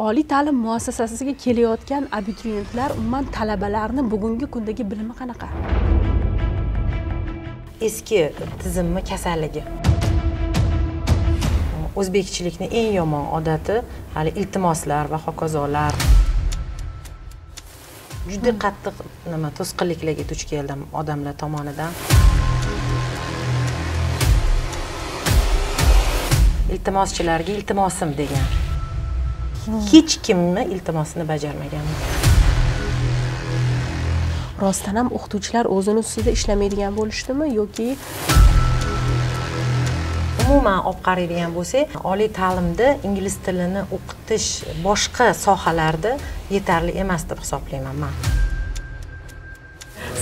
oliy ta'lim muassasasiga kelayotgan abituriyentlar, umuman talabalarni bugungi kundagi bilimi qanaqa? Eski tizimmi kasalligi. O'zbekchilikni eng yomon odati hali iltimoslar va hokazolar. Juda qattiq nima to'sqinliklarga duch keldim odamlar tomonidan. İltimoschilarga iltimosim degan. Hech kimni iltimosini bajarmagan. Rostdan ham o'qituvchilar o'zini ustida ishlamaydigan bo'lishdimi yoki umuman olib qaraydigan bo'lsak, oliy ta'limda ingliz tilini o'qitish boshqa sohalarda yetarli emas deb hisoblayman men.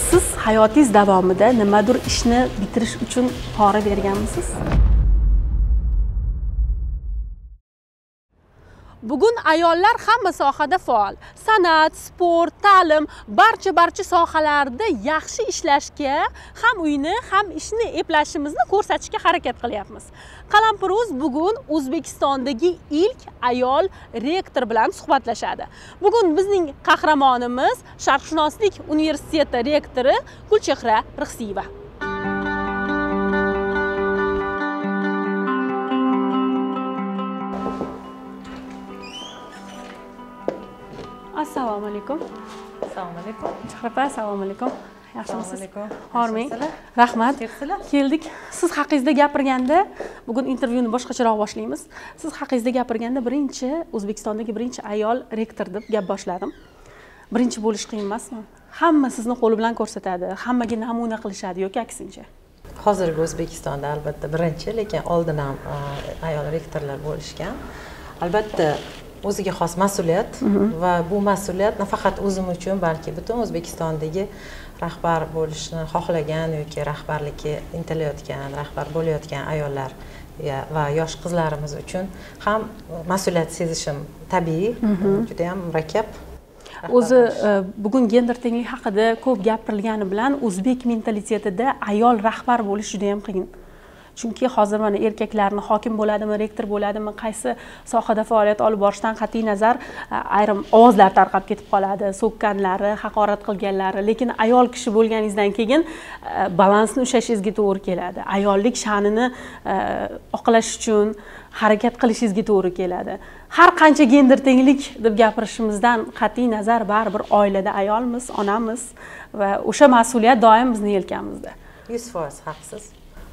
Siz hayotingiz davomida nimadir ishni bitirish uchun pora berganmisiz? Bugun ayollar hamma sohada faol. San'at, sport, ta'lim, barcha sohalarda yaxshi ishlashga, ham uyni, ham ishni eplashimizni ko'rsatishga harakat qilyapmiz. Qalampiruz bugun O'zbekistondagi ilk ayol rektor bilan suhbatlashadi. Bugun bizning qahramonimiz Sharqshunoslik universiteti rektori Gulchehra Rixsiyeva. Assalomu alaykum. Assalomu alaykum. Chaqirpa, assalomu alaykum. Yaxshimisiz? Hormang. Rahmat. Keldik. Siz haqingizda gapirganda, bugun intervyuni boshqacharoq boshlaymiz. Siz haqingizda gapirganda O'zbekistondagi birinchi ayol rektor deb gap boshladim. Birinchi bo'lish qiyin emasmi? Hamma sizni qo'li bilan ko'rsatadi, hammaga namuna qilishadi yoki aksincha. Hozirgi O'zbekistonda albatta birinchi, lekin oldin ham ayol rektorlar bo'lishgan. Albatta o'ziga xos mas'uliyat va bu mas'uliyat nafaqat o'zim uchun, balki butun O'zbekistondagi rahbar bo'lishni xohlagan yoki rahbarlikka intilayotgan, rahbar bo'layotgan ayollar va yosh qizlarimiz uchun ham mas'uliyat sezishim tabiiy, juda ham murakkab. O'zi bugun gender tengligi haqida ko'p gapirilgani bilan o'zbek mentalitetida ayol rahbar bo'lish juda ham qiyin. Chunki hozir mana erkaklarni hokim bo'ladimi, rektor bo'ladimi, qaysi sohada faoliyat olib borishdan qat'iy nazar ayrim ovozlar tarqab ketib qoladi, so'kkanlari, haqorat qilganlari, lekin ayol kishi bo'lganingizdan keyin balansni ushlashingizga to'g'ri keladi. Ayollik sha'nini oqlash uchun harakat qilishingizga to'g'ri keladi. Har qancha gender tenglik deb gapirishimizdan qat'iy nazar baribir oilada ayolmiz, onamiz va o'sha mas'uliyat doim bizning yelkamizda. 100% haqsiz.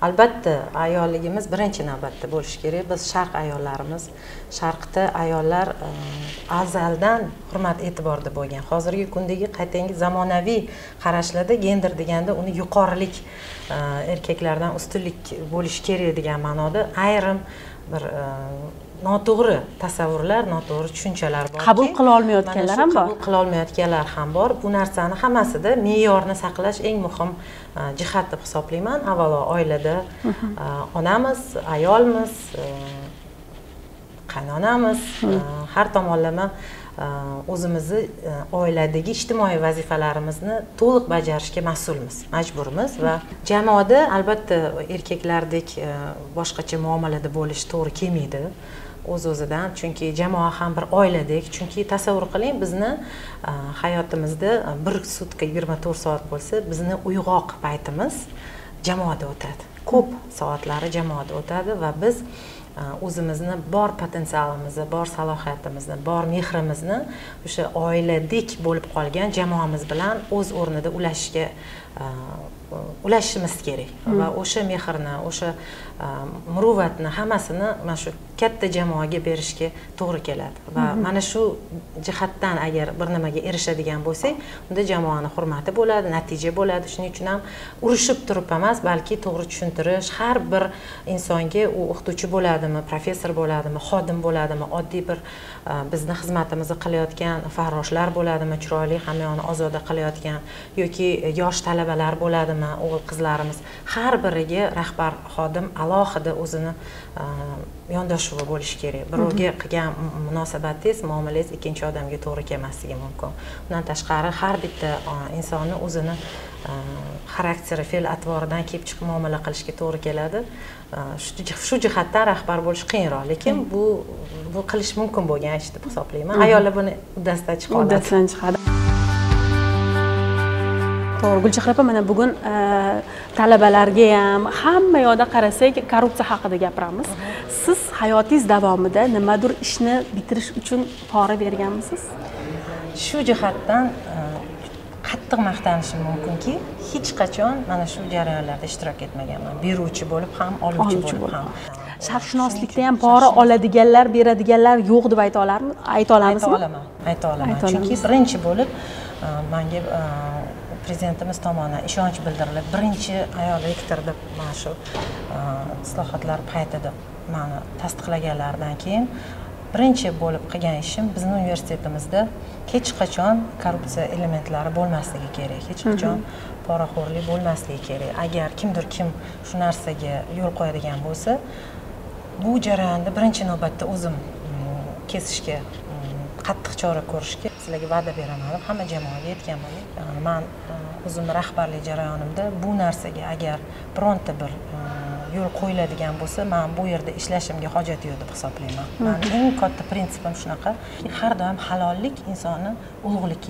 Albatta, ayolligimiz birinchi navbatda bo'lishi kerak. Biz sharq ayollarimiz, sharqda ayollar azaldan hurmat e'tiborda bo'lgan. Hozirgi kundagi qaytangi zamonaviy qarashlarda gender deganda uni yuqorilik, erkaklardan ustunlik bo'lish kerak degan ma'noda ayrim bir noto'g'ri tasavvurlar, noto'g'ri tushunchalar bor. Qabul qila olmayotganlar ham bor. Qabul qila olmayotganlar ham bor. Bu narsani hammasida me'yorni saqlash eng muhim jihat deb hisoblayman. Avvalo oilada onamiz, ayolmiz, qaynonamiz, har tomonlama o'zimizni oiladagi ijtimoiy vazifalarimizni to'liq bajarishga mas'ulmiz, majburmiz va jamoada albatta erkaklardek boshqacha muomalada bo'lish to'g'ri kelmaydi. O'z-o'zidan, chunki jamoa ham bir oiladek, chunki tasavvur qiling, bizni hayotimizda bir sutka 24 soat bo'lsa, bizni uyg'oq paytimiz jamoada o'tadi. Ko'p soatlari jamoada o'tadi va biz o'zimizni bor potensialimizni, bor salohiyatimizni, bor mehrimizni o'sha oiladek bo'lib qolgan jamoamiz bilan o'z o'rnida ulashishimiz kerak va o'sha mehrni, o'sha muruvvatni hammasini mana shu katta jamoaga berishga to'g'ri keladi va mana shu jihatdan agar bir nimaga erishadigan bo'lsak, unda jamoaning hurmati bo'ladi, natija bo'ladi. Shuning uchun ham urishib turib emas, balki to'g'ri tushuntirish, har bir insonga u o'qituvchi bo'ladimi, professor bo'ladimi, xodim bo'ladimi, oddiy bir bizni xizmatimizni qilayotgan farroshlar bo'ladimi, chiroyli hamyoni ozoda qilayotgan yoki yosh talabalar bo'ladimi, farzandlarimi, o'g'il qizlarimiz har biriga rahbar xodim alohida o'zini yondashuvi bo'lishi kerak. Birovga qilgan munosabatingiz, muomalangiz ikkinchi odamga to'g'ri kelmasligi mumkin. Undan tashqari har bitta insonni o'zini xarakteri, fe'l-atvoridan kelib chiqib muomala qilishga to'g'ri keladi. Shu jihatdan rahbar bo'lish qiyinroq, lekin bu qilish mumkin bo'lgan ish deb hisoblayman. Ayollar buni uddasidan chiqadi. To'g'ri, Gulchehra opa, mana bugun talabalarga ham hamma yoqda qarasak korrupsiya haqida gapiramiz. Siz hayotingiz davomida nimadir ishni bitirish uchun pora berganmisiz? Shu jihatdan qattiq maqtanishim mumkinki, hech qachon mana shu jarayonlarda ishtirok etmaganman. Beruvchi bo'lib ham, oluvchi bo'lib ham. Sharqshunoslikda ham pora oladiganlar, beradiganlar yo'q deb ayta olamizmi? Ayta olaman. Chunki birinchi bo'lib menga prezidentimiz tomonidan ishonch bildirilib, birinchi ayol rektor deb mana shu islohotlar paytida meni tasdiqlaganlaridan keyin birinchi bo'lib qilgan ishim bizning universitetimizda hech qachon korrupsiya elementlari bo'lmasligi kerak, hech qachon poraxo'rlik bo'lmasligi kerak. Agar kim shu narsaga yo'l qo'yadigan bo'lsa, bu jarayonda birinchi navbatda o'zim kesishga qattiq chora ko'rishga sizlarga va'da beraman, hamma jamoaga aytganman. Men o'zimni rahbarlik jarayonimda bu narsaga agar bironta bir yo'l qo'yiladigan bo'lsa, men bu yerda ishlashimga hojat yo'q deb hisoblayman. Mening eng katta prinsipim shunaqa, har doim halollik insonni ulug'likka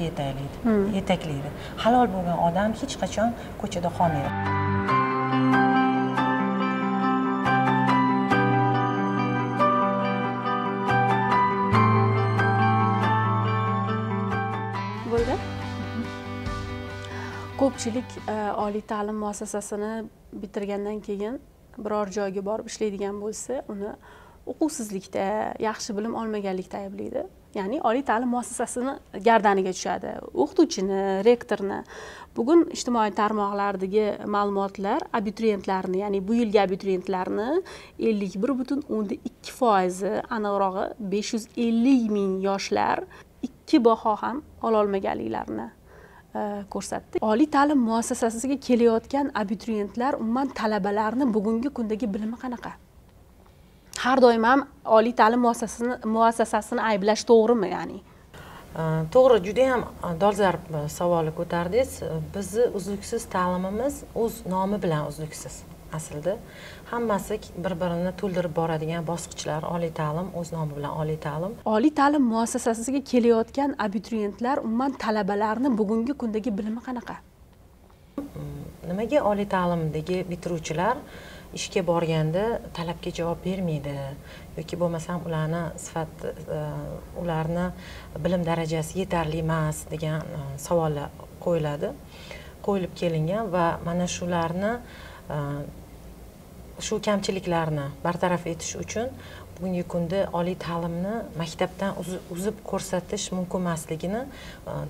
yetaklaydi. Halol bo'lgan odam hech qachon ko'chada qolmaydi. Bo'ldi. Ko'pchilik oliy ta'lim muassasasini bitirgandan keyin biror joyga borib ishlaydigan bo'lsa, uni o'quvsizlikda, yaxshi bilim olmaganlikda ayblaydi. Ya'ni oliy ta'lim muassasasini gardaniga tushadi, o'qituvchini, rektorni. Bugun ijtimoiy tarmoqlardagi ma'lumotlar abituriyentlarni, ya'ni bu yilgi abituriyentlarni 51,2%, aniqrog'i 550 ming yoshlar ikki baho ham ola olmaganliklarini ko'rsatdi. Oliy ta'lim muassasasiga kelayotgan abituriyentlar, umuman talabalarni bugungi kundagi bilimi qanaqa? Har doim ham oliy ta'lim muassasasini ayblash to'g'rimi, ya'ni? To'g'ri, juda ham dolzarb savolni ko'tardingiz. Bizni uzluksiz ta'limimiz o'z nomi bilan uzluksiz. Aslida hammasi bir-birini to'ldirib boradigan bosqichlar, oliy ta'lim o'z nomi bilan oliy ta'lim. Oliy ta'lim muassasasiga kelayotgan abituriyentlar, umuman talabalarni bugungi kundagi bilimi qanaqa? Nimaga oliy ta'limdagi bitiruvchilar ishga borganda talabga javob bermaydi yoki bo'lmasam ularni bilim darajasi yetarli emas degan savollar qo'yilib kelingan va mana shularni shu kamchiliklarni bartaraf etish uchun bugungi kunda oliy ta'limni maktabdan uzib ko'rsatish mumkin emasligini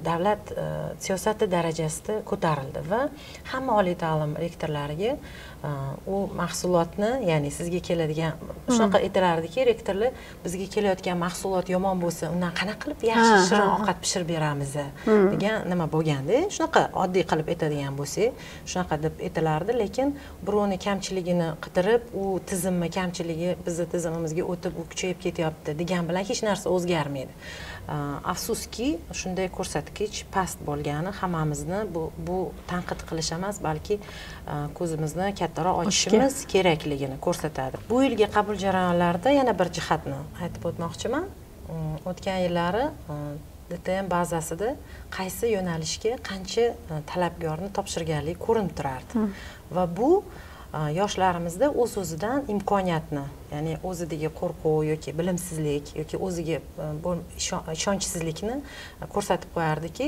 davlat siyosati darajasida ko'tarildi va hamma oliy ta'lim rektorlariga u mahsulotni, ya'ni sizga keladigan shunaqa aytilardiki, rektorlar bizga kelayotgan mahsulot yomon bo'lsa, undan qanaqa qilib yaxshi shirin ovqat pishirib beramiz degan nima bo'lganda, shunaqa oddiy qilib aytadigan bo'lsak, shunaqa deb aytilardi. Lekin birovning kamchiligini qidirib, u tizimni kamchiligi bizning tizimimizga o'tib u kuchayib ketyapti degan bilan hech narsa o'zgarmaydi. Afsuski, shunday ko'rsatkich past bo'lgani hammamizni bu tanqid qilish emas, balki ko'zimizni kattaroq ochishimiz kerakligini ko'rsatadi. Bu yilgi qabul jarayonlarida yana bir jihatni aytib o'tmoqchiman. O'tgan yillari DTM bazasida qaysi yo'nalishga qancha talabgorni topshirganligi ko'rinib turardi. Va bu yoshlarimizda o'z-o'zidan imkoniyatni, ya'ni o'zidagi qo'rquv yoki bilimsizlik yoki o'ziga ishonchsizlikni ko'rsatib qo'yardiki,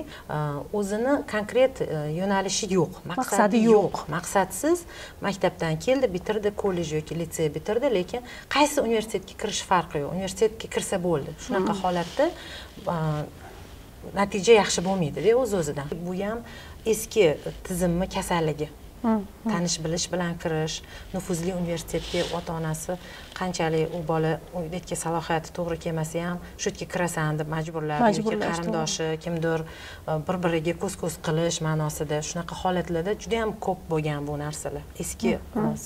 o'zini konkret yo'nalishi yo'q, maqsadi yo'q, maqsadsiz maktabdan keldi, bitirdi, kollej yoki litsey bitirdi, lekin qaysi universitetga kirish farqi yo'q, universitetga kirsa bo'ldi. Shunaqa holatda natija yaxshi bo'lmaydi-da o'z-o'zidan. Bu ham eski tizimning kasalligi. tanish bilish bilan kirish, nufuzli universitetga ota-onasi qanchalik u bola o'zbekcha salohiyati to'g'ri kelmasa ham shu yerga kirasan deb majburlab, yoki qarindoshi, kimdir bir-biriga ko'z-ko'z qilish ma'nosida shunaqa holatlarda juda ham ko'p bo'lgan bu narsalar. Eski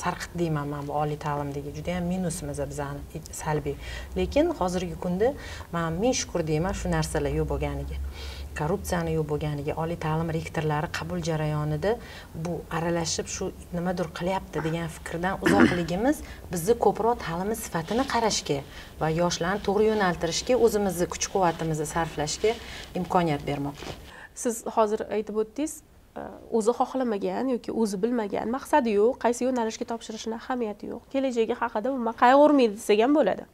sarqit deyman men bu oliy ta'limdagi juda ham minusimiz bizani salbiy. Lekin hozirgi kunda men ming shukr deyman shu narsalar yo'q bo'lganiga. Korrupsiyani yo'q bo'lganiga, oliy ta'lim rektorlari qabul jarayonida bu aralashib shu nimadir qilyapti degan fikrdan uzoqligimiz bizni ko'proq ta'lim sifatini qarashga va yoshlarni to'g'ri yo'naltirishga, o'zimizni kuch-quvvatimizni sarflashga imkoniyat bermoqda. Siz hozir aytib o'tdingiz, o'zi xohlamagan yoki o'zi bilmagan, maqsadi yo'q, qaysi yo'nalishga topshirishning ahamiyati yo'q. Kelajagi haqida umuman qayg'urmaydi desak ham bo'ladi.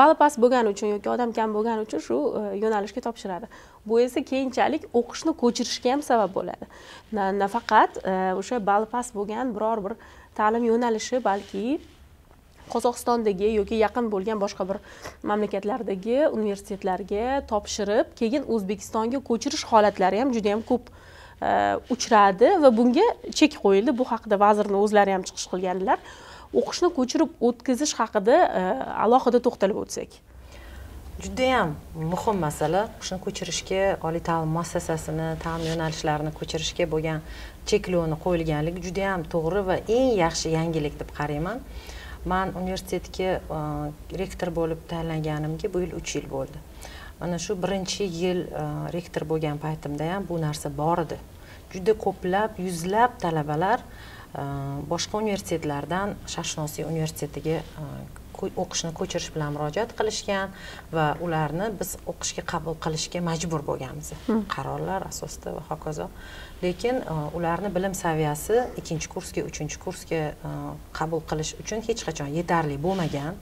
Bali past bo'lgani uchun yoki odam kam bo'lgani uchun shu yo'nalishga topshiradi. Bu esa keyinchalik o'qishni ko'chirishga ham sabab bo'ladi. Nafaqat o'sha bali past bo'lgan biror bir ta'lim yo'nalishi, balki Qozog'istondagi yoki yaqin bo'lgan boshqa bir mamlakatlardagi universitetlarga topshirib, keyin O'zbekistonga ko'chirish holatlari ham juda ham ko'p uchradi va bunga chek qo'yildi. Bu haqida vazirning o'zlari ham chiqish qilganlar. O'qishni ko'chirib o'tkazish haqida alohida to'xtalib o'tsak. Juda ham muhim masala, o'qishni ko'chirishga, oliy ta'lim muassasasini, ta'lim yo'nalishlarini ko'chirishga bo'lgan cheklovni qo'yilganligi juda ham to'g'ri va eng yaxshi yangilik deb qarayman. Men universitetga rektor bo'lib tayinlanganimga bu yil 3 yil bo'ldi. Mana shu birinchi yil rektor bo'lgan paytimda ham bu narsa bor edi. Juda ko'plab, yuzlab talabalar boshqa universitetlardan Sharqshunoslik universitetiga o'qishni ko'chirish bilan murojaat qilishgan va ularni biz o'qishga qabul qilishga majbur bo'lganmiz. Qarorlar asosida va hokazo. Lekin ularni bilim saviyasi 2-kursga, 3-kursga qabul qilish uchun hech qachon yetarli bo'lmagan.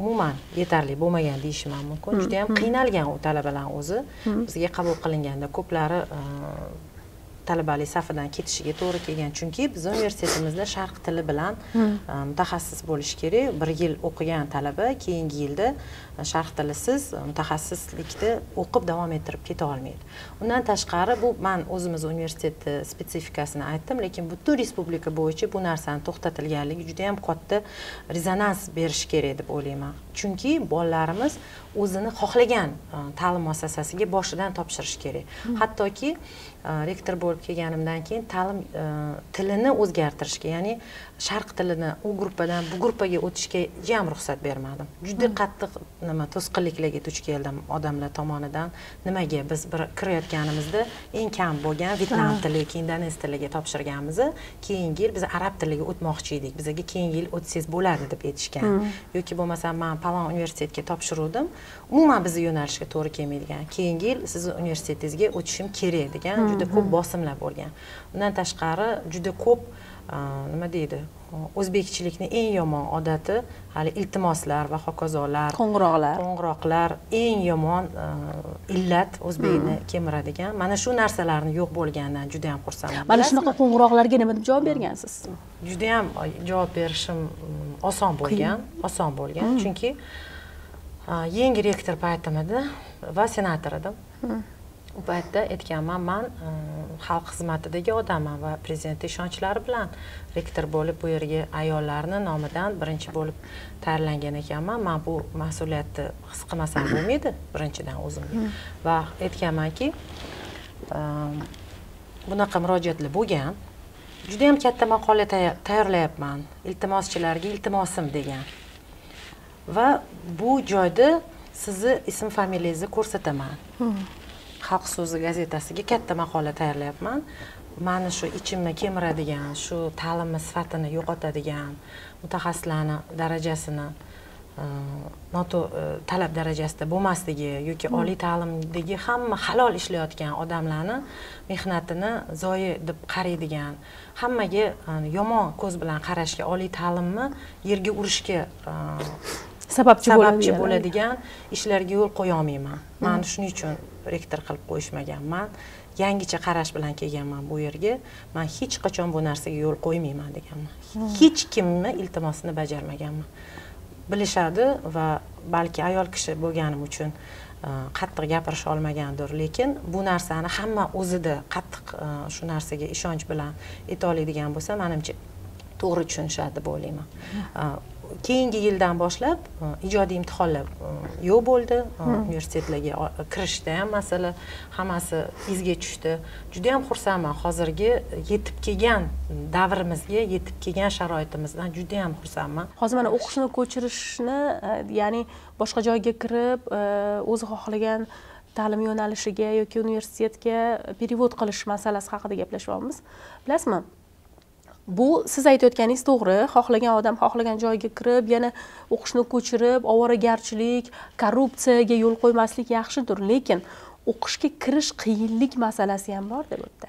Umuman yetarli bo'lmagan deyishim mumkin. Juda ham qiynalgan u talabalar o'zi. Bizga qabul qilinganda ko'plari talabalik safidan ketishiga to'g'ri kelgan. Chunki biz universitetimizda sharq tili bilan mutaxassis bo'lish kerak. Bir yil o'qigan talaba keyingi yilda sharq tilisiz mutaxassislikni o'qib davom ettirib keta olmaydi. Undan tashqari bu men o'zimiz universiteti spesifikasini aytdim, lekin butun respublika bo'yicha bu narsani to'xtatilganligi juda ham katta rezonans berish kerak deb o'ylayman. Chunki bolalarimiz o'zini xohlagan ta'lim muassasasiga boshidan topshirish kerak. Hattoki rektor bo'lib kelganimdan keyin ta'lim tilini o'zgartirishga, ya'ni sharq tilini u guruhdan bu guruhga o'tishga jam ruxsat bermadim. Juda qattiq nima to'sqinliklarga duch keldim odamlar tomonidan. Nimaga biz bir kirayotganimizda eng kam bo'lgan Vietnam tili yoki İndonez tiliga topshirganmiz, keyingi yil biz arab tiliga o'tmoqchi edik. Bizga keyingi yil o'tsangiz bo'ladi deb aytishgan. Yoki bo'lmasa men palon universitetga topshiruvdim, umuman bizni yo'nalishga to'g'ri kelmaydigan. Keyingi yil siz universitetingizga o'tishim kerak degan juda ko'p bosimlar bo'lgan. Undan tashqari juda ko'p nima deydi, o'zbekchilikning eng yomon odati hali iltimoslar va hokazolar, qo'ng'iroqlar eng yomon illat o'zbekni kemiradigan. Mana shu narsalarni yo'q bo'lganidan juda ham xursandman. Mana shunaqa qo'ng'iroqlarga nima deb javob bergansiz? Juda ham javob berishim oson bo'lgan. Chunki yangi rektor paytimda va senator edim. U paytda aytganman, men xalq xizmatidagi odamman va prezident ishonchlari bilan rektor bo'lib bu yerga ayollarni nomidan birinchi bo'lib tayinlangan ekanman. Men bu mas'uliyatni his qilmasam bo'lmaydi birinchidan o'zimga. Va aytganmanki, bunaqa murojaatlar bo'lgan. Juda ham katta maqola tayyorlayapman. Iltimoschilarga iltimosim degan. Va bu joyda sizni ism-familiyangizni ko'rsataman. Xalq so'zi gazetasiga katta maqola tayyorlayapman. Meni shu ichimni kemiradigan, shu ta'lim sifatini yo'qotadigan, mutaxassislarning darajasini talab darajasida bo'lmasligi yoki oliy ta'limdagi hamma halol ishlayotgan odamlarni mehnatini zoyi deb qaraydigan, hammaga yomon ko'z bilan qarashga, oliy ta'limni yerga urishga sababchi bo'ladigan ishlarga yo'l qo'ya olmayman. Men shuning uchun rektor qilib qo'yishmaganman. Yangicha qarash bilan kelganman bu yerga. Men hech qachon bu narsaga yo'l qo'ymayman deganman. Hech kimni iltimosini bajarmaganman. bilishadi va balki ayol kishi bo'lganim uchun qattiq gapirish olmagandir, lekin bu narsani hamma o'zida qattiq shu narsaga ishonch bilan eta oladigan bo'lsa, menimcha to'g'ri tushunishadi deb o'ylayman. Keyingi yildan boshlab ijodiy imtihonlar yo'q bo'ldi. Universitetlarga kirishda ham masala hammasi izga tushdi. Juda ham xursandman. Hozirgi yetib kelgan davrimizga, yetib kelgan sharoitimizdan juda ham xursandman. Hozir mana o'qishni ko'chirishni, ya'ni boshqa joyga kirib, o'zi xohlagan ta'lim yo'nalishiga yoki universitetga perevod qilish masalasi haqida gaplashyapmiz. Bilasizmi? Bu siz aytayotganingiz to'g'ri, xohlagan odam xohlagan joyga kirib, yana o'qishni ko'chirib, ovoragarchilik, korrupsiyaga yo'l qo'ymaslik yaxshidir, lekin o'qishga kirish qiyinlik masalasi ham bor deb o'tdi.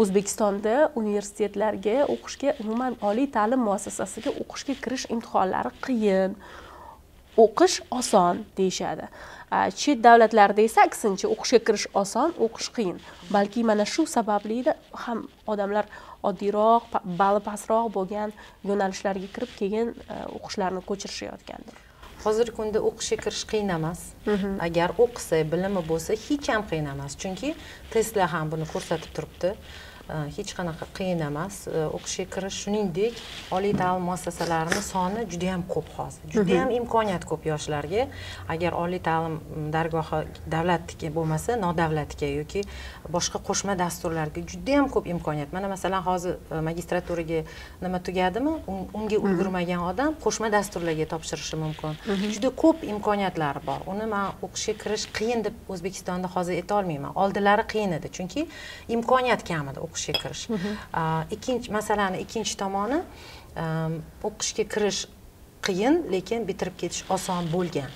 O'zbekistonda universitetlarga o'qishga, umuman oliy ta'lim muassasasiga o'qishga kirish imtihonlari qiyin, o'qish oson deyshadi. Chet davlatlarda esa aksincha, o'qishga kirish oson, o'qish qiyin. Balki mana shu sababli ham odamlar oddiroq, bali pastroq bo'lgan yo'nalishlarga kirib, keyin o'qishlarini ko'chirishayotgandir. Hozirgi kunda o'qishga kirish qiyin emas. Agar o'qisa, bilimi bo'lsa, hech ham qiyin emas. Chunki testlar ham buni ko'rsatib turibdi. Hech qanaqa qiyin emas. O'qishga kirish, shuningdek, oliy ta'lim muassasalarining soni juda ham ko'p hozir. Juda ham imkoniyat ko'p yoshlarga. Agar oliy ta'lim dargohi davlatniki bo'lmasa, nodavlatga yoki boshqa qo'shma dasturlarga juda ham ko'p imkoniyat. Mana masalan, hozir magistraturaga nima tugadimi, unga ulgurmagan odam qo'shma dasturlarga topshirishi mumkin. Juda ko'p imkoniyatlari bor. Uni men o'qishga kirish qiyin deb O'zbekistonda hozir ayta olmayman. Oldinlari qiyin edi, chunki imkoniyat kam edi. O'qishga kirish. Ikkinchi masalani ikkinchi tomoni, o'qishga kirish qiyin, lekin bitirib ketish oson bo'lgan.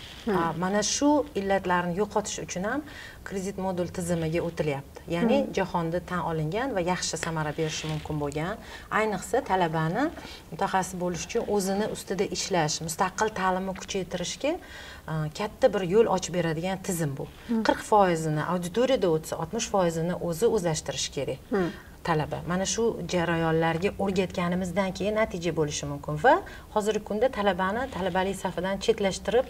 Mana shu illatlarni yo'qotish uchun ham kredit modul tizimiga o'tilyapti. Ya'ni jahonda tan olingan va yaxshi samara berishi mumkin bo'lgan, ayniqsa talabani mutaxassis bo'lish uchun o'zini ustida ishlash, mustaqil ta'limni kuchaytirishga katta bir yo'l ochib beradigan tizim bu. 40% ni auditoriyada o'tsa, 60%ni o'zi o'zlashtirish kerak. Talaba. Mana shu jarayonlarga o'rgatganimizdan keyin natija bo'lishi mumkin va hozirgi kunda talabani talabalik safidan chetlashtirib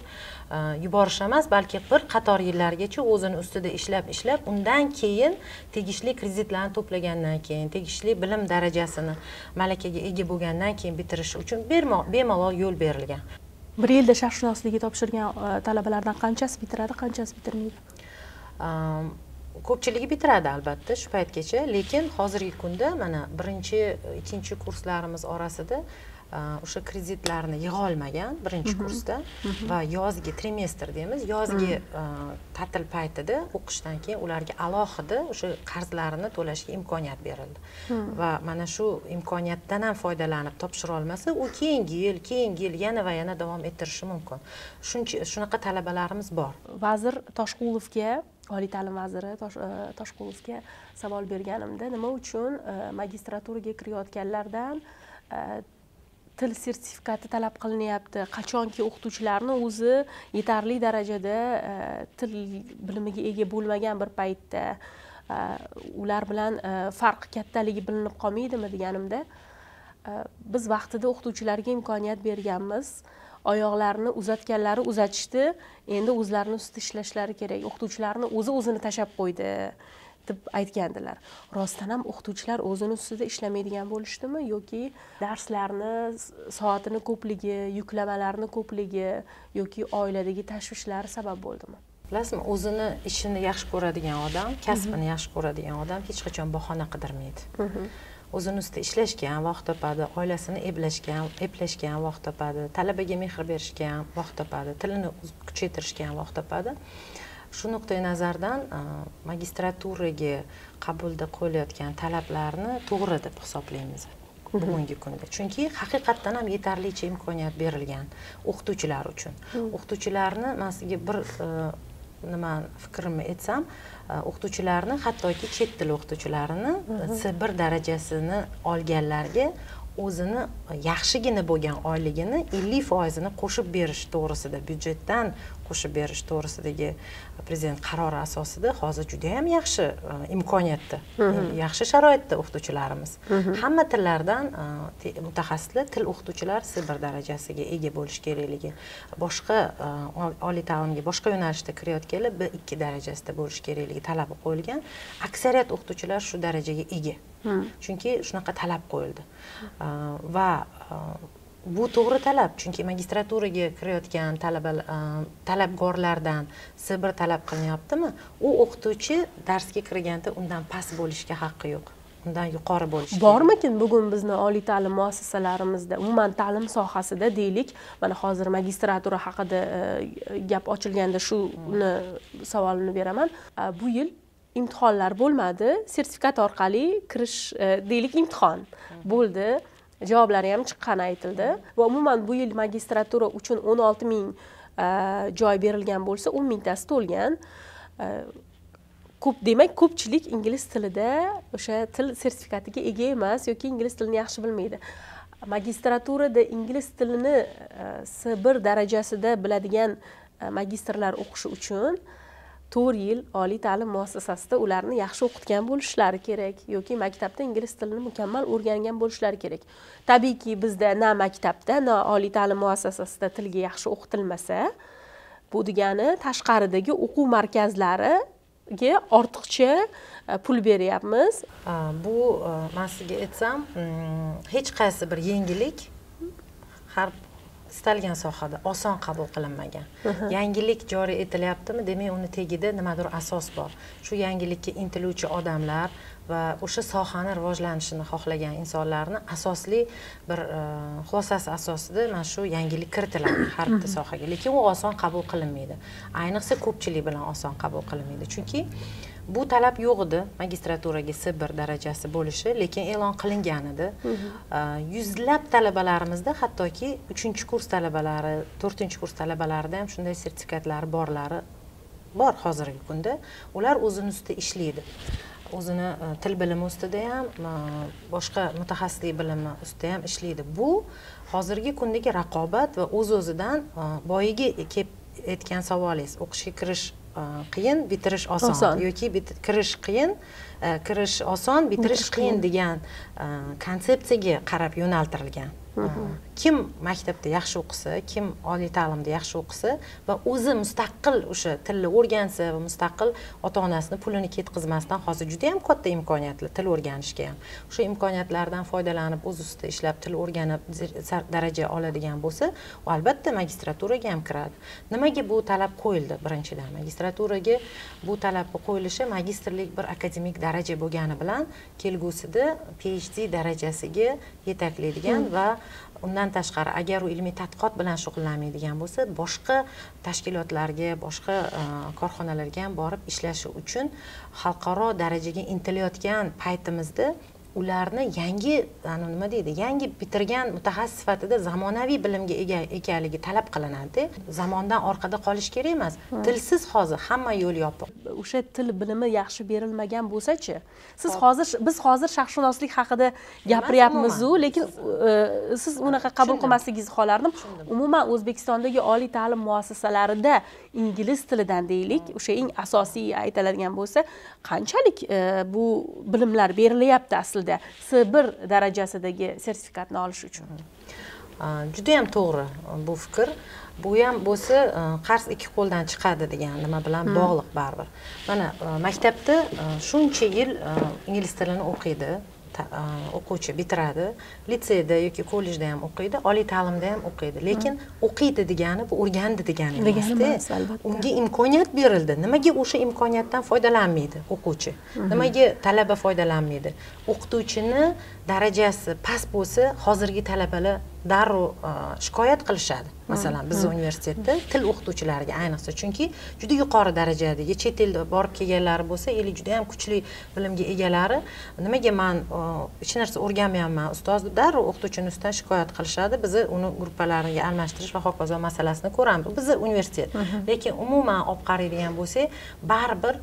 yuborish emas, balki bir qator yillargacha o'zini ustida ishlab, undan keyin tegishli kreditlarni to'plagandan keyin, tegishli bilim darajasini malakaga ega bo'lgandan keyin bitirish uchun bemalol yo'l berilgan. Bir yilda sharqshunoslikka topshirgan talabalardan qanchasi bitiradi, qanchasi bitirmaydi? Ko'pchiligi bitiradi albatta shu paytgacha, lekin hozirgi kunda mana 1-2 kurslarimiz orasida o'sha kreditlarni yig'a olmagan 1-kursda va yozgi trimestr deymiz, yozgi ta'til paytida o'qishdan keyin ularga alohida o'sha qarzlarini to'lashga imkoniyat berildi. Va mana shu imkoniyatdan ham foydalanib topshira olmasa, u keyingi yil yana va yana davom ettirishi mumkin. Shunaqa talabalarimiz bor. Vazir Toshqulovga, Oliy ta'lim vaziri Toshqulovga savol berganimda, nima uchun magistraturaga kirayotganlardan til sertifikati talab qilinyapti, qachonki o'qituvchilarni o'zi yetarli darajada til bilimiga ega bo'lmagan bir paytda ular bilan farq kattaligi bilinib qolmaydimi deganimda, biz vaqtida o'qituvchilarga imkoniyat berganmiz. Oyoqlarini uzatganlari uzatishdi, endi o'zlarini ustida ishlashlari kerak. O'qituvchilarni o'zini tashab qo'ydi deb aytgandilar. Rostdan ham o'qituvchilar o'zini ustida ishlamaydigan bo'lishdimi yoki darslarni soatini ko'pligi, yuklamalarni ko'pligi yoki oiladagi tashvishlar sabab bo'ldimi? Bilasizmi, o'zini ishini yaxshi ko'radigan odam, kasbini yaxshi ko'radigan odam hech qachon bahona qidirmaydi. O'zini ustida ishlashga ham vaqt topadi, oilasini eplashga ham vaqt topadi, talabaga mehr berishga ham vaqt topadi, tilini kuchaytirishga ham vaqt topadi. Shu nuqtai nazardan magistraturaga qabulda qo'yilayotgan talablarni to'g'ri deb hisoblaymiz bugungi kunda. Chunki haqiqatdan ham yetarlicha imkoniyat berilgan o'qituvchilar uchun. O'qituvchilarni men sizga bir nima fikrimni aytsam, o'qituvchilarni, hattoki chet tili o'qituvchilarini C1 darajasini olganlarga o'zini yaxshigina bo'lgan oyligini 50%ni qo'shib berish to'g'risida byudjetdan qo'shib berish to'g'risidagi prezident qarori asosida hozir juda ham yaxshi imkoniyatda, yaxshi sharoitda o'qituvchilarimiz hamma tillardan mutaxassislar, til o'qituvchilar bir darajasiga ega bo'lish kerakligi, boshqa oliy ta'limga boshqa yo'nalishda kirayotganlar B2 darajasida bo'lish kerakligi talabi qo'yilgan. Aksariyat o'qituvchilar shu darajaga ega. Chunki shunaqa talab qo'yildi. Va bu to'g'ri talab, chunki magistraturaga kirayotgan talabgorlardan C1 talab qilinyaptimi? U o'qituvchi darsga kirganda undan past bo'lishga haqqi yo'q. Undan yuqori bo'lishi. Bormikin bugun bizni oliy ta'lim muassasalarimizda, umuman ta'lim sohasida deylik, mana hozir magistratura haqida gap ochilganda shuni savolini beraman. Bu yil imtihonlar bo'lmadi, sertifikat orqali kirish deylik imtihon bo'ldi. Javoblari ham chiqqani aytildi va umuman bu yil magistratura uchun 16 ming joy berilgan bo'lsa, 10 mingtasi to'lgan. Ko'p demak, ko'pchilik ingliz tilida o'sha til sertifikatiga ega emas yoki ingliz tilini yaxshi bilmaydi. Magistraturada ingliz tilini C1 darajasida biladigan magistrlar o'qishi uchun 4 yil oliy ta'lim muassasasida ularni yaxshi o'qitgan bo'lishlari kerak yoki maktabda ingliz tilini mukammal o'rgangan bo'lishlari kerak. Tabiiyki, bizda na maktabda, na oliy ta'lim muassasasida tilga yaxshi o'qitilmasa, bu degani tashqaridagi o'quv markazlari ga ortiqcha pul beryapmiz. Bu men sizga aytsam, hech qaysi bir yangilik har istalgan sohada oson qabul qilinmagan. Yangilik joriy etilyaptimi, demak uni tegida nimadir asos bor. Shu yangilikka intiluvchi odamlar va o'sha sohani rivojlanishini xohlagan insonlarni asosli bir xulosasi asosida mana shu yangilik kiritiladi har bir sohaga, lekin u oson qabul qilinmaydi. Ayniqsa ko'pchilik bilan oson qabul qilinmaydi, chunki bu talab yo'q edi, magistraturaga C1 darajasi bo'lishi, lekin e'lon qilingan edi. Yuzlab talabalarimizda, hattoki 3-kurs talabalari, 4-kurs talabalarida ham shunday sertifikatlari borlari bor hozirgi kunda. Ular o'zini ustida ishlaydi. O'zini til bilimi ustida ham, boshqa mutaxassislik bilimi ustida ham ishlaydi. Bu hozirgi kundagi raqobat va o'z-o'zidan boyiga kelib aytgan savolingiz, o'qishga kirish qiyin, bitirish oson yoki kirish qiyin, kirish oson, bitirish qiyin degan konsepsiyaga qarab yo'naltirilgan. Kim maktabda yaxshi o'qisa, kim oliy ta'limda yaxshi o'qisa va o'zi mustaqil o'sha tilni o'rgansa va mustaqil ota-onasini pulini ketkazmasdan hozir juda ham katta imkoniyatlar til o'rganishga ham. O'sha imkoniyatlardan foydalanib o'z ustida ishlab til o'rganib daraja oladigan bo'lsa, u albatta magistraturaga ham kiradi. Nimaga bu talab qo'yildi? Birinchidan, magistraturaga bu talab qo'yilishi magistrlik bir akademik daraja bo'lgani bilan kelgusida PhD darajasiga yetaklaydigan va undan tashqari agar u ilmiy tadqiqot bilan shug'ullanmaydigan bo'lsa, boshqa tashkilotlarga, boshqa korxonalarga ham borib ishlashi uchun xalqaro darajaga intilayotgan paytimizda ularni yangi, nima deydi, yangi bitirgan mutaxassis sifatida zamonaviy bilimga ega ekanligi talab qilinadi. Zamondan orqada qolish kerak emas. Tilsiz hozir hamma yo'l yopiq. O'sha til bilimi yaxshi berilmagan bo'lsa-chi? Siz hozir, biz hozir shaxshunoslik haqida gapiryapmiz-ku, lekin siz unaqa qabul qilmasligingizni xohlardim. Umuman O'zbekistondagi oliy ta'lim muassasalarida ingliz tilidan deylik, o'sha eng asosiy aytiladigan bo'lsa, qanchalik bu bilimlar berilyapti aslida? C1 darajasidagi sertifikatni olish uchun. Juda ham to'g'ri bu fikr. Bu ham bo'lsa, qarz ikki qo'ldan chiqadi degan nima bilan bog'liq baribir. Mana maktabda shuncha yil ingliz tilini o'qiydi, o'quvchi bitiradi, litseyda yoki kollejda ham o'qiydi, oliy ta'limda ham o'qiydi. Lekin o'qiydi degani bu o'rgandi degani emas. Unga imkoniyat berildi. Nimaga o'sha imkoniyatdan foydalanmaydi o'quvchi? Nimaga talaba foydalanmaydi? O'qituvchini darajasi past bo'lsa, hozirgi talabalar darrov shikoyat qilishadi. Masalan, biz universitetda til o'qituvchilariga ayniqsa, chunki juda yuqori darajadagi chet elda borib kelganlari bo'lsa, eli juda ham kuchli bilimga egalari, nimaga men hech narsa o'rganmayapman ustoz, darrov o'qituvchining ustidan shikoyat qilishadi. Biz uni gruppalarga almashtirish va hokazo masalasini ko'ramiz. Biz universitet, lekin umuman olib qaraydigan bo'lsak, baribir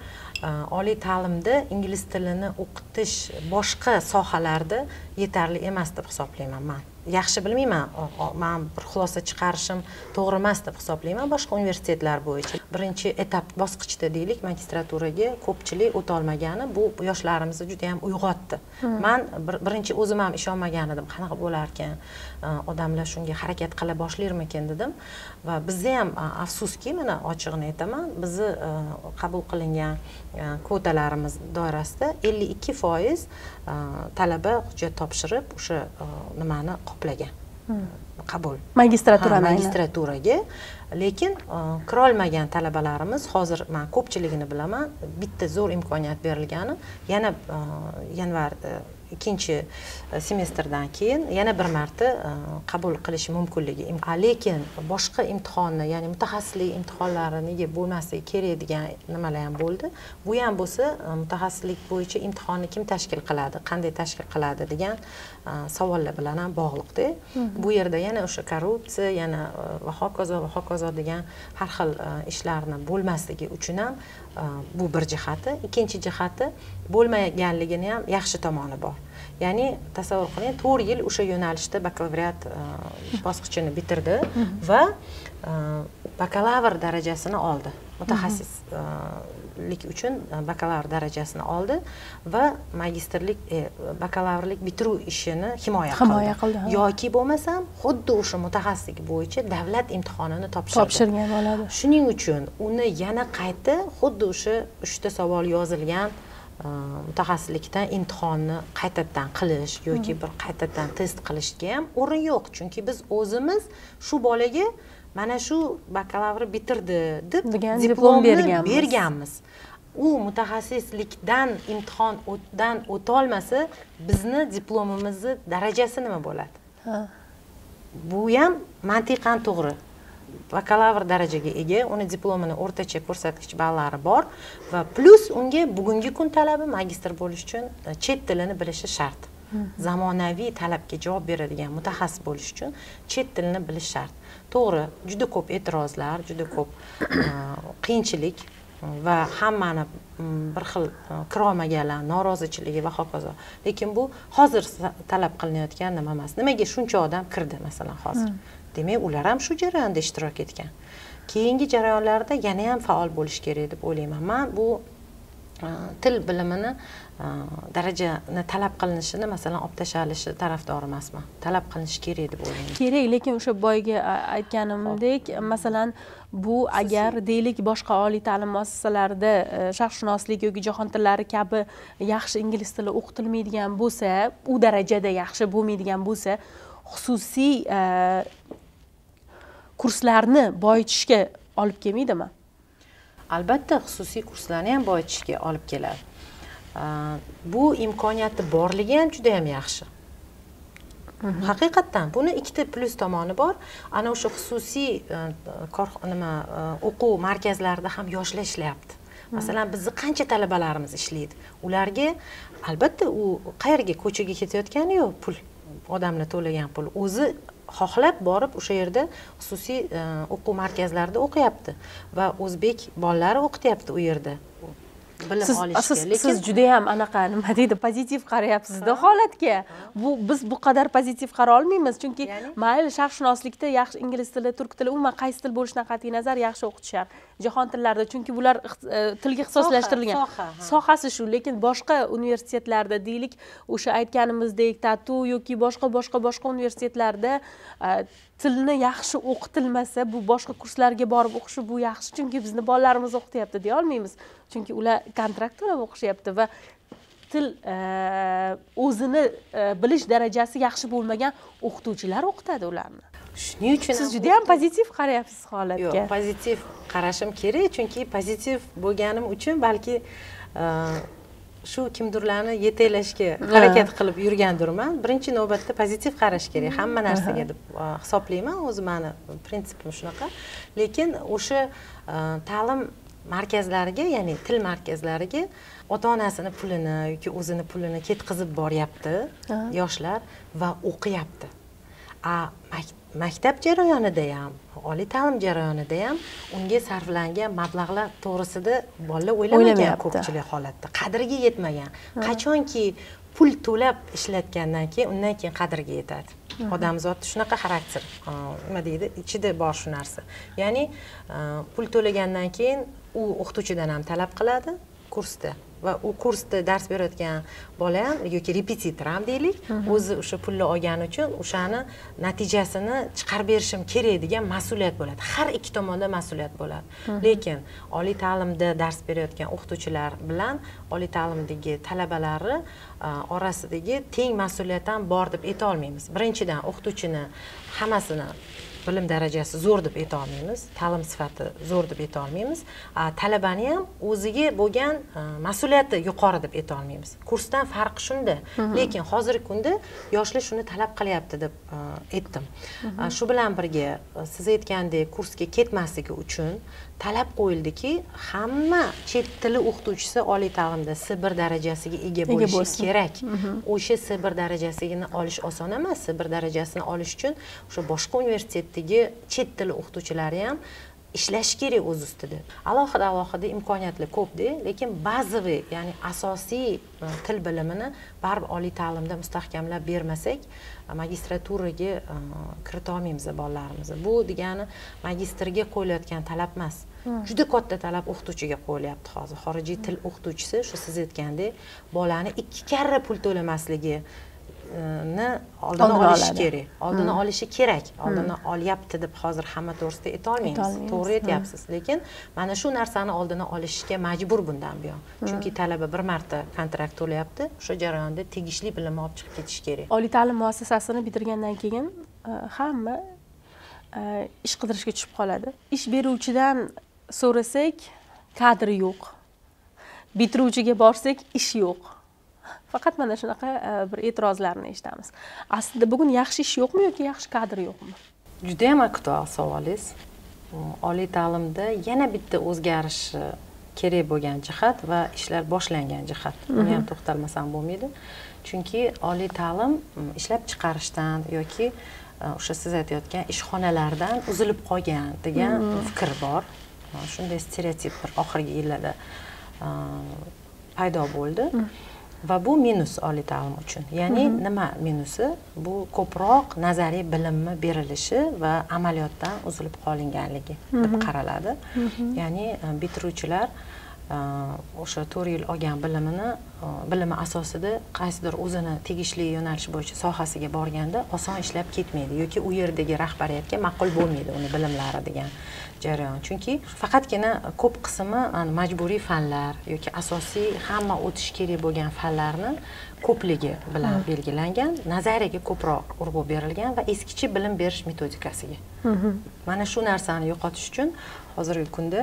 oliy ta'limda ingliz tilini o'qitish boshqa sohalarda yetarli emas deb hisoblayman men. yaxshi bilmayman, men bir xulosa chiqarishim to'g'ri emas deb hisoblayman. Boshqa universitetlar bo'yicha birinchi etap bosqichda deylik, magistraturaga ko'pchilik o'ta olmagani bu yoshlarimizni juda ham uyg'otdi. Men birinchi o'zim ham ishonmagan edim, qanaqa bo'larkan, odamlar shunga harakat qila boshlarmikin dedim. Va bizni ham afsuski, mana ochiqni aytaman, bizni qabul qilingan kvotalarimiz doirasida 52% talaba hujjat topshirib o'sha nimani qoplagan. Qabul. Magistraturaga. Lekin kira olmagan talabalarimiz hozir men ko'pchiligini bilaman, bitta zo'r imkoniyat berilgani, yana yanvar ikinci semestrdan keyin yana bir marta qabul qilish mumkinligi. Lekin boshqa imtihonni, ya'ni mutaxassislik imtihonlari nega bo'lmasa kerak degan nimalar ham bo'ldi. Bu ham bo'lsa, mutaxassislik bo'yicha imtihonni kim tashkil qiladi, qanday tashkil qiladi degan savollar bilan ham bog'liqda. Bu yerda yana o'sha korrupsiya, yana va hokazo degan har xil ishlarni bo'lmasligi uchun ham bu bir jihati. Ikkinchi jihati bo'lmaganligini ham yaxshi tomoni bor. Ya'ni tasavvur qiling, 4 yil o'sha yo'nalishda bakalavriat bosqichini bitirdi va bakalavr darajasini oldi. Mutaxassislik uchun bakalavr darajasini oldi va magistrlik bakalavrlik bitiruv ishini himoya qildi. Yoki bo'lmasam, xuddi o'sha mutaxassislik bo'yicha davlat imtihonini topshirgan bo'ladi. Shuning uchun uni yana qayta xuddi o'sha 3 ta savol yozilgan mutaxassislikdan imtihonni qaytadan qilish yoki bir qaytadan test qilishga ham o'rin yo'q, chunki biz o'zimiz shu bolaga mana shu bakalavri bitirdi deb diplom berganmiz. U mutaxassislikdan imtihondan o'ta olmasa, bizni diplomimizni darajasi nima bo'ladi? Bu ham mantiqan to'g'ri. Bakalavr darajaga ega, uni diplomini o'rtacha ko'rsatkich ballari bor va plus unga bugungi kun talabi magistr bo'lish uchun chet tilini bilishi shart. Zamonaviy talabga javob beradigan mutaxassis bo'lish uchun chet tilini bilish shart. To'g'ri, juda ko'p e'tirozlar, juda ko'p qiyinchilik va hammani bir xil kira olmaganlar noroziligi va hokazo. Lekin bu hozir talab qilinayotgan nima emas. Nimaga shuncha odam kirdi masalan hozir? Demek ular ham shu jarayonda ishtirok etgan. Keyingi jarayonlarda yana ham faol bo'lish kerak deb o'ylayman. Men bu til bilimini darajani talab qilinishini masalan olib tashlanishi tarafdori emasman. Talab qilinishi kerak deb o'ylayman. Kerak, lekin o'sha boyga aytganimdek, masalan bu agar deylik boshqa oliy ta'lim muassasalarida sharqshunoslik yoki jahon tillari kabi yaxshi ingliz tili o'qitilmaydigan bo'lsa, u darajada yaxshi bo'lmaydigan bo'lsa, xususiy kurslarni boyitishga olib kelmaydimi? Albatta, xususiy kurslarni ham boyitishga olib keladi. Bu imkoniyati borligi ham juda ham yaxshi. Haqiqatan buni ikkita plus tomoni bor. Ana o'sha xususiy o'quv markazlarida ham yoshlar ishlayapti. Masalan, bizni qancha talabalarimiz ishlaydi. Ularga albatta u qayerga ko'chaga ketayotgani yo'q, pul odamlar to'lagan pul o'zi xohlab borib o'sha yerda xususiy o'quv markazlarida o'qiyapti va o'zbek bolalari o'qityapti u yerda. Bilim olishga. Lekin siz juda ham anaqa nima deydi, pozitiv qarayapsiz-da holatga. Biz bu qadar pozitiv qara olmaymiz, chunki mayli sharqshunoslikda yaxshi ingliz tili, turk tili, umuman qaysi til bo'lishidan qat'iy nazar yaxshi o'qitishar. Jahon tillarida chunki bular tilga ixtisoslashtirilgan. Sohasi shu, lekin boshqa universitetlarda deylik, o'sha aytganimizdek TATU yoki boshqa universitetlarda tilni yaxshi o'qitilmasa, bu boshqa kurslarga borib o'qishi bu yaxshi, chunki bizni bolalarimiz o'qityapti deya olmaymiz. Chunki ular kontrakt bilan o'qishyapti va til o'zini bilish darajasi yaxshi bo'lmagan o'qituvchilar o'qitadi ularni. Shuning uchun siz juda ham pozitiv qarayapsiz holatga. Yo'q, pozitiv qarashim kerak, chunki pozitiv bo'lganim uchun balki shu kimdirlarni yetaklashga harakat qilib yurgandirman. Birinchi navbatda pozitiv qarash kerak hamma narsaga deb hisoblayman. O'zi meni prinsipim shunaqa. Lekin o'sha ta'lim markazlariga, ya'ni til markazlariga ota-onasini pulini yoki o'zini pulini ketkizib boryapti yoshlar va o'qiyapti. Maktab jarayonida ham, oliy ta'lim jarayonida ham unga sarflangan mablag'lar to'g'risida bolalar o'ylamagan ko'pchilik holatda, qadriga yetmagan. Qachonki pul to'lab ishlatgandan keyin, undan keyin qadriga yetadi. odamzod shunaqa xarakter nima deydi ichida bor shu narsa. Ya'ni pul to'lagandan keyin u o'qituvchidan ham talab qiladi kursda va u kursda dars berayotgan bola ham yoki repetitor ham deylik, o'zi o'sha pulni olgani uchun o'shani natijasini chiqarib berishim kerak degan mas'uliyat bo'ladi. Har ikki tomonda mas'uliyat bo'ladi. Lekin oliy ta'limda dars berayotgan o'qituvchilar bilan oliy ta'limdagi talabalari orasidagi teng mas'uliyat ham bor deb ayta olmaymiz. Birinchidan o'qituvchini hammasini bilim darajasi zo'r deb ayta olmaymiz, ta'lim sifati zo'r deb ayta olmaymiz, talabani ham o'ziga bo'lgan mas'uliyati yuqori deb ayta olmaymiz. Kursdan farqi shunda, lekin hozirgi kunda yoshlar shuni talab qilyapti deb aytdim. Shu bilan birga siz aytgandek kursga ketmasligi uchun talab qo'yildiki, hamma chet tili o'qituvchisi oliy ta'limda C1 darajasiga ega bo'lishi kerak. O'sha C1 darajasini olish oson emas, C1 darajasini olish uchun o'sha boshqa universitet chet tili o'qituvchilari ham ishlash kerak o'z ustida. Alohida imkoniyatlar ko'p-da, lekin bazaviy, ya'ni asosiy til bilimini baribir oliy ta'limda mustahkamlab bermasak, magistraturaga kirita olmaymiz bolalarimizni. Bu degani magistrga qo'yilayotgan talab emas. Juda katta talab o'qituvchiga qo'yilyapti hozir. Xorijiy til o'qituvchisi shu siz aytgandek, bolani 2 karra pul to'lamasligi ni oldini olish kerak. Oldini olishi kerak. Oldini olyapti deb hozir hamma to'g'risida ayta olmaymiz. To'g'ri aytyapsiz, lekin mana shu narsani oldini olishga majbur bundan buyon. Chunki talaba bir marta kontrakt to'layapti, o'sha jarayonda tegishli bilimni olib chiqib ketish kerak. Oliy ta'lim muassasasini bitirgandan keyin hamma ish qidirishga tushib qoladi. Ish beruvchidan so'rasak, kadr yo'q. Bitiruvchiga borsak, ish yo'q. Faqat mana shunaqa bir e'tirozlarni eshitamiz. Aslida bugun yaxshi ish yo'qmi yoki yaxshi kadr yo'qmi? Juda ham aktual savolingiz. Oliy ta'limda yana bitta o'zgarish kerak bo'lgan jihat va ishlar boshlangan jihat. Buni ham to'xtalmasam bo'lmaydi. Chunki oliy ta'lim ishlab chiqarishdan yoki o'sha siz aytayotgan ishxonalardan uzilib qolgan degan fikr bor. Shunday stereotip bir oxirgi yillarda paydo bo'ldi. Va bu minus oliy ta'lim uchun. Ya'ni nima minusi? Bu ko'proq nazariy bilimni berilishi va amaliyotdan uzilib qolinganligi deb qaraladi. Ya'ni bitiruvchilar o'sha 4 yil olgan bilimi asosida qaysidir o'zini tegishli yo'nalish bo'yicha sohasiga borganda oson ishlab ketmaydi yoki u yerdagi rahbariyatga ma'qul bo'lmaydi uni bilimlari degan jarayon. Chunki faqatgina ko'p qismi majburiy fanlar yoki asosiy hamma o'tish kerak bo'lgan fanlarni ko'pligi bilan belgilangan, nazariyaga ko'proq urg'u berilgan va eskichi bilim berish metodikasiga. Mana shu narsani yo'qotish uchun hozirgi kunda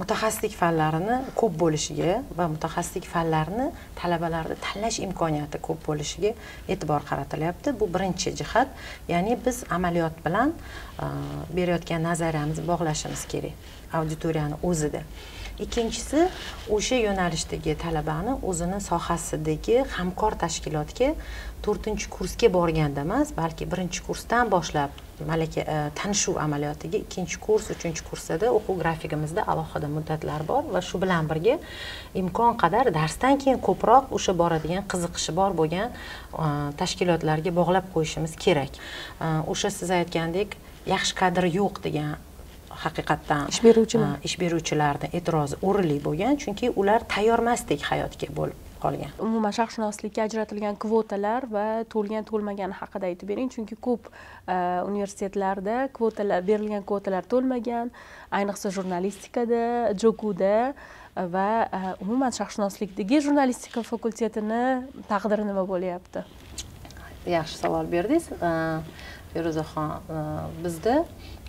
mutaxassislik fanlarini ko'p bo'lishiga va mutaxassislik fanlarini talabalarda tanlash imkoniyati ko'p bo'lishiga e'tibor qaratilyapti. Bu birinchi jihat, ya'ni biz amaliyot bilan berayotgan nazariyamizni bog'lashimiz kerak auditoriyani o'zida. Ikkinchisi, o'sha yo'nalishdagi talabani o'zini sohasidagi hamkor tashkilotga 4-kursga borganda emas, balki 1-kursdan boshlab malaka tanishuv amaliyotiga 2-kurs, 3-kursda o'quv grafigimizda alohida muddatlar bor va shu bilan birga imkon qadar darsdan keyin ko'proq o'sha boradigan qiziqishi bor bo'lgan tashkilotlarga bog'lab qo'yishimiz kerak. O'sha siz aytgandek yaxshi kadr yo'q degan haqiqatan ish beruvchilarning e'tirozi o'rinli bo'lgan, chunki ular tayyormasdek hayotga bo'lib qolgan. Umuman shaxshunoslikka ajratilgan kvotalar va to'lgan-to'lmagani haqida aytib bering, chunki ko'p universitetlarda kvotalar berilgan kvotalar to'lmagan, ayniqsa jurnalistikada, JOKUda va umuman shaxshunoslikdagi jurnalistika fakultetini taqdiri nima bo'lyapti? Yaxshi savol berdingiz. Feruzaxon, bizda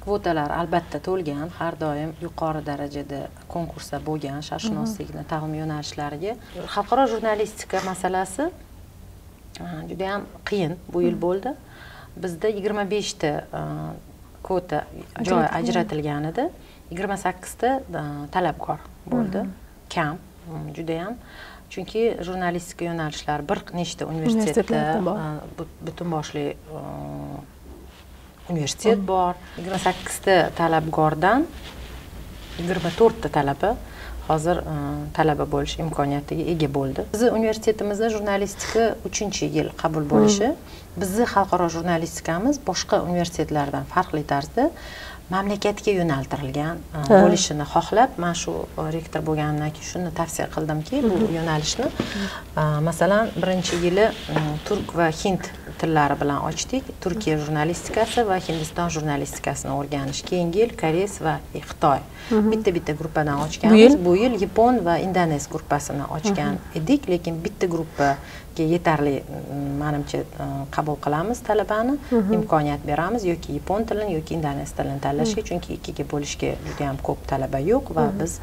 kvotalar albatta to'lgan, har doim yuqori darajada konkursda bo'lgan shaxshunoslikni ta'lim yo'nalishlariga. Xalqaro jurnalistika masalasi juda ham qiyin bu yil bo'ldi. Bizda 25 ta kvota joy ajratilgan edi. 28 ta talabgor bo'ldi. Kam, juda ham. Chunki jurnalistika yo'nalishlari bir nechta universitetda butun boshli universitet bor. 28 ta talabgordan 24 ta talaba hazır talaba bo'lish imkoniyatiga ega bo'ldi. Bizi universitetimizda jurnalistika 3-yil qabul bo'lishi, bizi xalqaro jurnalistikamiz boshqa universitetlardan farqli tarzda mamlakatga yo'naltirilgan bo'lishini xohlab, men shu rektor bo'lganimdan keyin shuni tavsiya qildimki, bu yo'nalishni masalan, 1-yili turk va hind tillari bilan ochdik. Türkiye jurnalistikasi va Hindiston jurnalistikasini o'rganish. Keyingi yil koreys va İhtay. Bitta gruppadan ochganmiz. Bu yil yapon va İndonez gruppasini ochgan edik, lekin bitta gruppa yetarli menimcha qabul qilamiz talabani, imkoniyat beramiz yoki yapon tilini yoki indonez tilini tanlashga, chunki ikkiga bo'lishga juda ham ko'p talaba yo'q va biz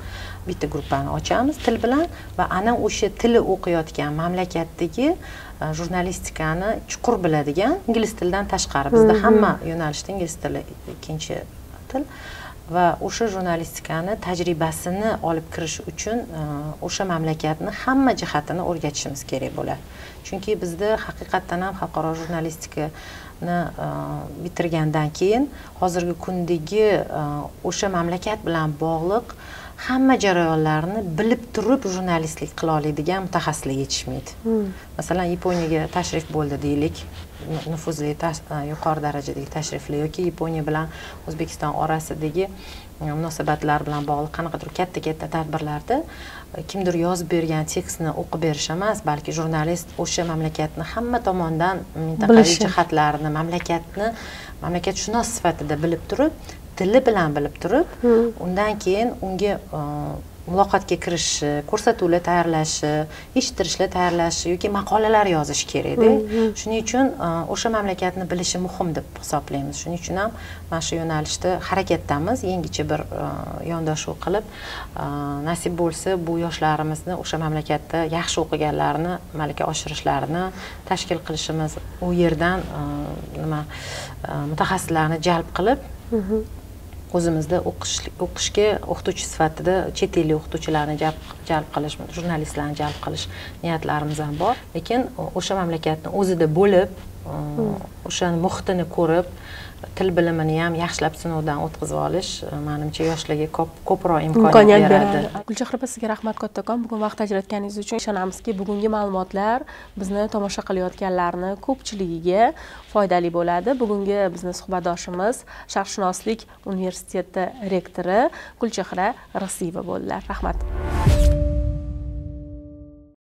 bitta gruppani ochamiz til bilan va ana o'sha tili o'qiyotgan mamlakatdagi jurnalistikani chuqur biladigan, ingliz tilidan tashqari bizda hamma yo'nalishda ingliz tili ikkinchi til va o'sha jurnalistikani tajribasini olib kirish uchun o'sha mamlakatni hamma jihatini o'rgatishimiz kerak bo'ladi. Chunki bizda haqiqatan ham xalqaro jurnalistikani bitirgandan keyin hozirgi kundagi o'sha mamlakat bilan bog'liq hamma jarayonlarni bilib turib jurnalistlik qila oladigan mutaxassislar yetishmaydi. Masalan, Yaponiyaga tashrif bo'ldi deylik, nufuzli yuqori darajadagi tashriflar yoki Yaponiya bilan O'zbekiston orasidagi munosabatlar bilan bog'liq qanaqadir katta tadbirlarda kimdir yozib bergan tekstni o'qib berish emas, balki jurnalist o'sha mamlakatni hamma tomondan, mintaqaviy jihatlarini, mamlakatni mamlakatshunos sifatida bilib turib, tili bilan bilib turib, undan keyin unga muloqotga kirishi, ko'rsatuvlar tayyorlashi, eshittirishlar tayyorlashi yoki maqolalar yozish kerak-da. Shuning uchun o'sha mamlakatni bilishi muhim deb hisoblaymiz. Shuning uchun ham mana shu yo'nalishda harakatdamiz, yangicha bir yondashuv qilib, nasib bo'lsa, bu yoshlarimizni o'sha mamlakatda yaxshi o'qiganlarni malaka oshirishlarini tashkil qilishimiz, u yerdan mutaxassislarni jalb qilib o'zimizda o'qishga o'qituvchi sifatida chet ellik o'qituvchilarni jalb qilish, jurnalistlarni jalb qilish niyatlarimiz ham bor. Lekin o'sha mamlakatni o'zida bo'lib, o'sha muhitini ko'rib, til bilimini ham yaxshilab sinovdan o'tkazib olish menimcha yoshlarga ko'proq imkoniyat beradi. Gulchehra opa, sizga rahmat kattakon. Bugun vaqt ajratganingiz uchun ishonamizki, bugungi ma'lumotlar bizni tomosha qilayotganlarni ko'pchiligiga foydali bo'ladi. Bugungi bizning suhbatdoshimiz Sharqshunoslik universiteti rektori Gulchehra Rixsiyeva bo'ldilar. Rahmat.